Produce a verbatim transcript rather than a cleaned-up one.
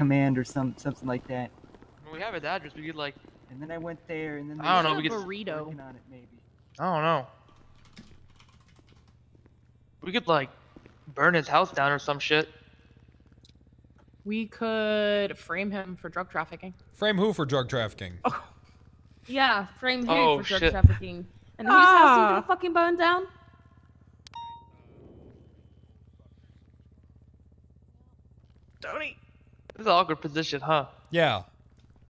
command or some something like that. Well, we have his address. We could like. And then I went there, and then I don't know. We could burrito. Working on it, maybe. I don't know. We could like burn his house down or some shit. We could frame him for drug trafficking. Frame who for drug trafficking? Oh. Yeah, frame him oh, for drug shit. trafficking. And whose ah. house you gonna fucking burn down? Tony, this is an awkward position, huh? Yeah.